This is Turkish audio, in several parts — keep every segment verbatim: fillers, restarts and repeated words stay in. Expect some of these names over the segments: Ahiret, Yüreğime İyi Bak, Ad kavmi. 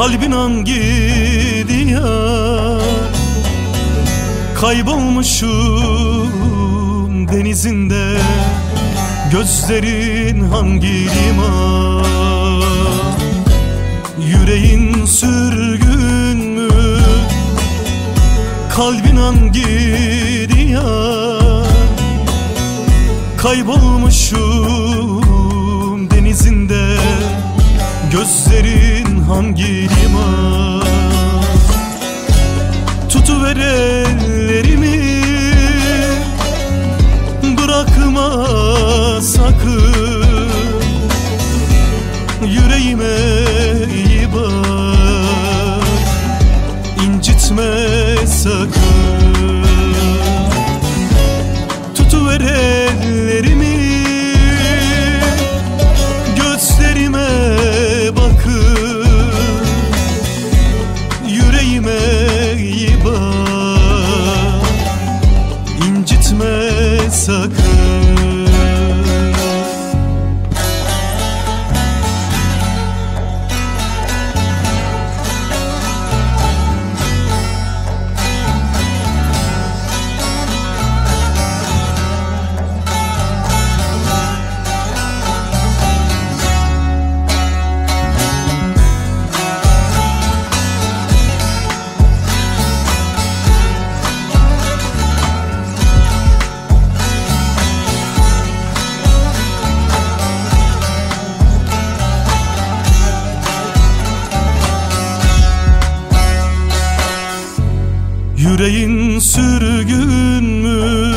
kalbin an gidiyor. Kaybolmuşum denizinde, gözlerin hangi liman? Yüreğin sürgün mü? Kalbin an gidiyor. Kaybolmuşum denizinde, gözlerin hangi liman? Tutuver ellerimi, bırakma sakın. Yüreğime iyi bak, incitme sakın. Tutuver ellerimi, gözlerime bakın. Yüreğime iyi bak, incitme sakın. Yüreğin sürgün mü?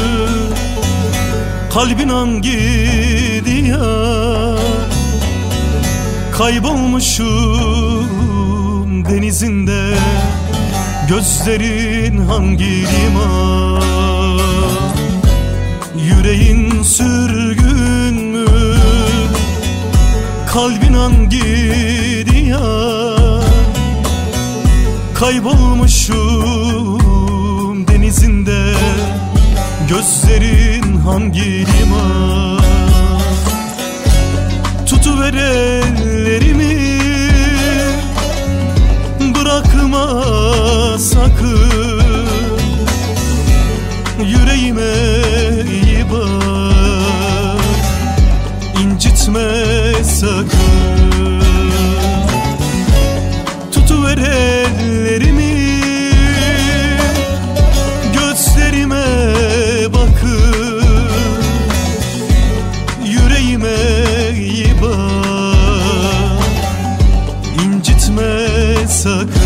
Kalbin an gidiyor. Kaybolmuşum denizinde, gözlerin hangi liman? Yüreğin sürgün mü? Kalbin an gidiyor. Kaybolmuşum denizinde, gözlerin hangi liman? Tutuver ellerimi, bırakma sakın. Yüreğime iyi bak, incitme sakın. Tutuver ellerimi, sakın.